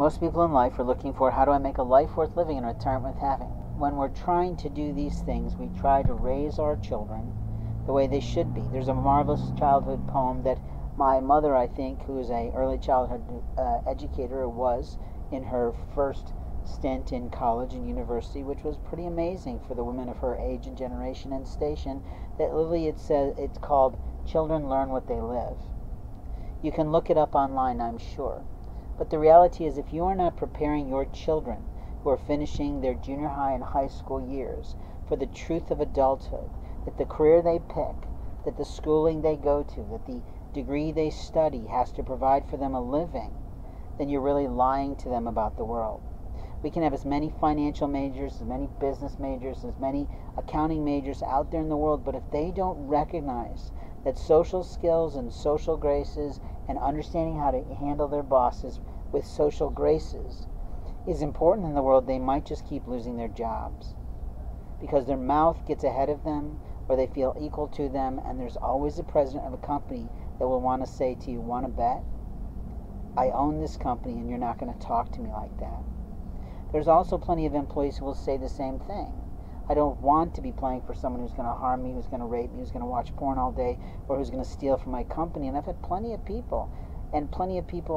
Most people in life are looking for, how do I make a life worth living and a retirement worth having? When we're trying to do these things, we try to raise our children the way they should be. There's a marvelous childhood poem that my mother, I think, who is an early childhood educator, was in her first stint in college and university, which was pretty amazing for the women of her age and generation and station, that literally it says, it's called Children Learn What They Live. You can look it up online, I'm sure. But the reality is, if you are not preparing your children who are finishing their junior high and high school years for the truth of adulthood, that the career they pick, that the schooling they go to, that the degree they study has to provide for them a living, then you're really lying to them about the world. We can have as many financial majors, as many business majors, as many accounting majors out there in the world, but if they don't recognize that social skills and social graces and understanding how to handle their bosses with social graces is important in the world, they might just keep losing their jobs because their mouth gets ahead of them or they feel equal to them, and there's always the president of a company that will want to say to you, want to bet? I own this company and you're not going to talk to me like that. There's also plenty of employees who will say the same thing. I don't want to be playing for someone who's going to harm me, who's going to rape me, who's going to watch porn all day, or who's going to steal from my company. And I've had plenty of people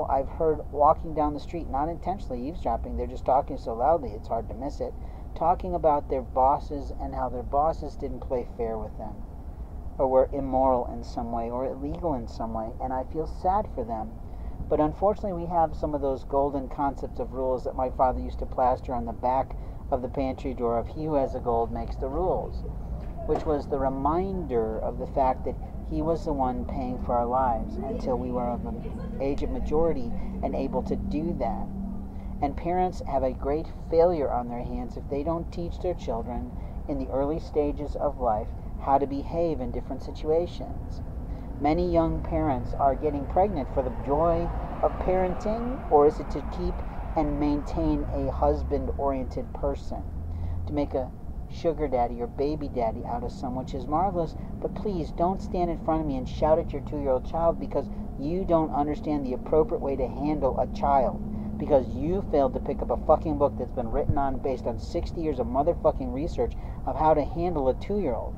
I've heard walking down the street, not intentionally eavesdropping, they're just talking so loudly it's hard to miss it, talking about their bosses and how their bosses didn't play fair with them, or were immoral in some way, or illegal in some way, and I feel sad for them. But unfortunately we have some of those golden concepts of rules that my father used to plaster on the back of the pantry door of he who has the gold makes the rules, which was the reminder of the fact that he was the one paying for our lives until we were of the age of majority and able to do that. And parents have a great failure on their hands if they don't teach their children in the early stages of life how to behave in different situations. Many young parents are getting pregnant for the joy of parenting, or is it to keep and maintain a husband-oriented person, to make a sugar daddy or baby daddy out of someone, which is marvelous, but please don't stand in front of me and shout at your 2-year-old child because you don't understand the appropriate way to handle a child, because you failed to pick up a fucking book that's been written on based on 60 years of motherfucking research of how to handle a 2-year-old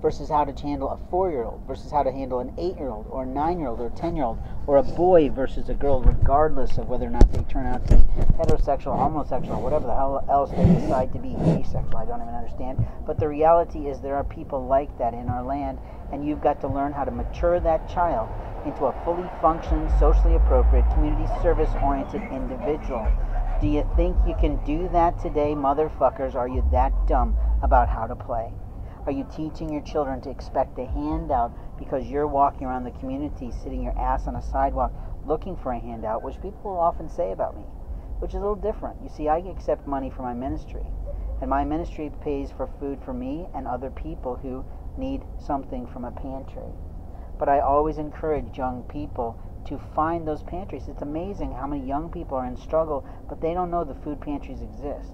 versus how to handle a 4-year-old versus how to handle an 8-year-old or a 9-year-old or a 10-year-old or a boy versus a girl, regardless of whether or not they turn out to be heterosexual, homosexual, whatever the hell else they decide to be, asexual, I don't even understand. But the reality is there are people like that in our land, and you've got to learn how to mature that child into a fully functioning, socially appropriate, community service-oriented individual. Do you think you can do that today, motherfuckers? Are you that dumb about how to play? Are you teaching your children to expect a handout because you're walking around the community, sitting your ass on a sidewalk, looking for a handout, which people will often say about me, which is a little different. You see, I accept money for my ministry, and my ministry pays for food for me and other people who need something from a pantry. But I always encourage young people to find those pantries. It's amazing how many young people are in struggle, but they don't know the food pantries exist.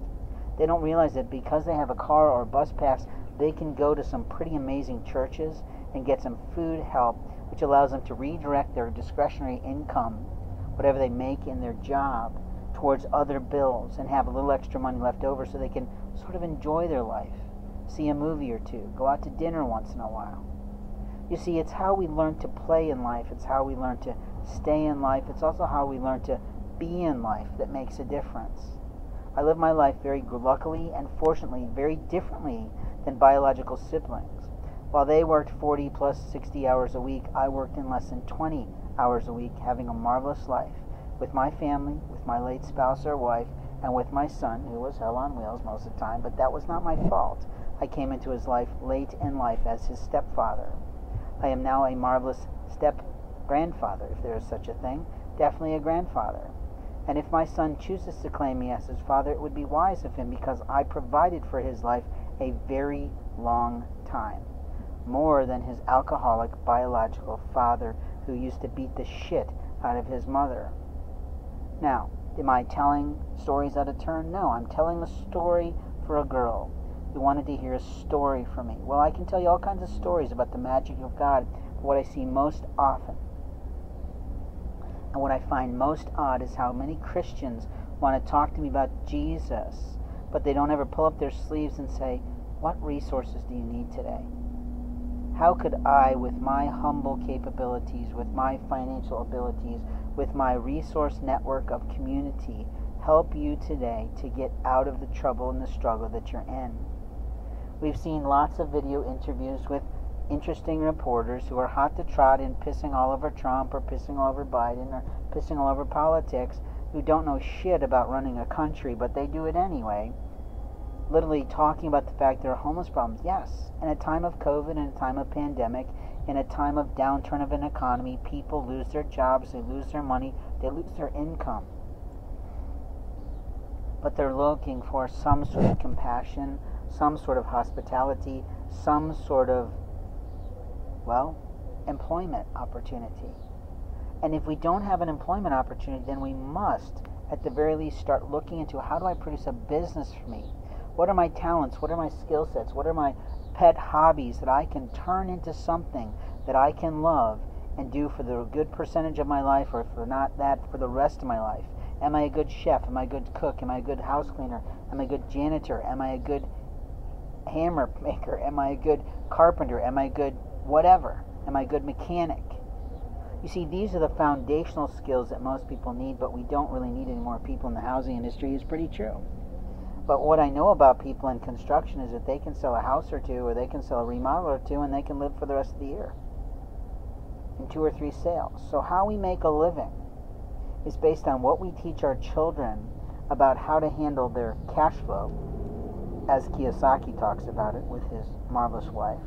They don't realize that because they have a car or a bus pass, they can go to some pretty amazing churches and get some food help, which allows them to redirect their discretionary income, whatever they make in their job, towards other bills and have a little extra money left over so they can sort of enjoy their life, see a movie or two, go out to dinner once in a while. You see, it's how we learn to play in life, it's how we learn to stay in life, it's also how we learn to be in life that makes a difference. I live my life very luckily and fortunately very differently than biological siblings. While they worked 40 plus 60 hours a week, I worked in less than 20 hours a week, having a marvelous life with my family, with my late spouse or wife, and with my son, who was hell on wheels most of the time, but that was not my fault. I came into his life late in life as his stepfather. I am now a marvelous step-grandfather, if there is such a thing, definitely a grandfather. And if my son chooses to claim me as his father, it would be wise of him because I provided for his life a very long time, more than his alcoholic biological father who used to beat the shit out of his mother. Now, am I telling stories out of turn? No, I'm telling a story for a girl who wanted to hear a story from me. Well, I can tell you all kinds of stories about the magic of God, but what I see most often And what I find most odd is how many Christians want to talk to me about Jesus, but they don't ever pull up their sleeves and say, what resources do you need today? How could I, with my humble capabilities, with my financial abilities, with my resource network of community, help you today to get out of the trouble and the struggle that you're in? We've seen lots of video interviews with interesting reporters who are hot to trot and pissing all over Trump or pissing all over Biden or pissing all over politics, who don't know shit about running a country, but they do it anyway. Literally talking about the fact there are homeless problems. Yes, in a time of COVID, in a time of pandemic, in a time of downturn of an economy, people lose their jobs, they lose their money, they lose their income. But they're looking for some sort of compassion, some sort of hospitality, some sort of, well, employment opportunity. And if we don't have an employment opportunity, then we must, at the very least, start looking into, how do I produce a business for me? What are my talents? What are my skill sets? What are my pet hobbies that I can turn into something that I can love and do for the good percentage of my life, or for not that, for the rest of my life? Am I a good chef? Am I a good cook? Am I a good house cleaner? Am I a good janitor? Am I a good hammer maker? Am I a good carpenter? Am I a good whatever? Am I a good mechanic? You see, these are the foundational skills that most people need, but we don't really need any more people in the housing industry. It's pretty true. But what I know about people in construction is that they can sell a house or two, or they can sell a remodel or two, and they can live for the rest of the year in 2 or 3 sales. So how we make a living is based on what we teach our children about how to handle their cash flow, as Kiyosaki talks about it with his marvelous wife.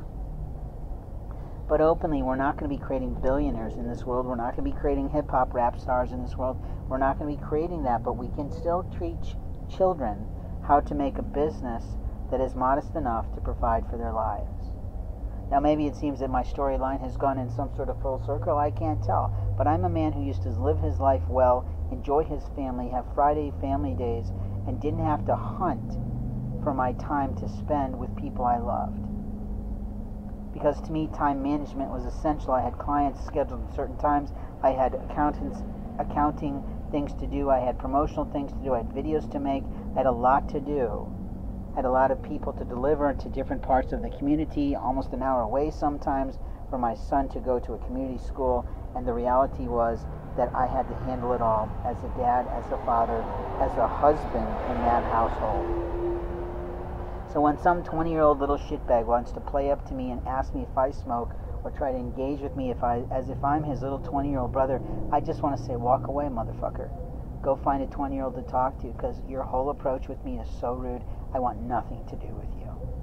But openly, we're not going to be creating billionaires in this world. We're not going to be creating hip-hop rap stars in this world. We're not going to be creating that, but we can still teach children how to make a business that is modest enough to provide for their lives. Now, maybe it seems that my storyline has gone in some sort of full circle. I can't tell. But I'm a man who used to live his life well, enjoy his family, have Friday family days, and didn't have to hunt for my time to spend with people I loved. Because to me, time management was essential. I had clients scheduled at certain times. I had accounting things to do. I had promotional things to do. I had videos to make. I had a lot to do. I had a lot of people to deliver to different parts of the community, almost an hour away sometimes, for my son to go to a community school. And the reality was that I had to handle it all as a dad, as a father, as a husband in that household. So when some 20-year-old little shitbag wants to play up to me and ask me if I smoke, or try to engage with me as if I'm his little 20-year-old brother, I just want to say, walk away, motherfucker. Go find a 20-year-old to talk to, because your whole approach with me is so rude. I want nothing to do with you.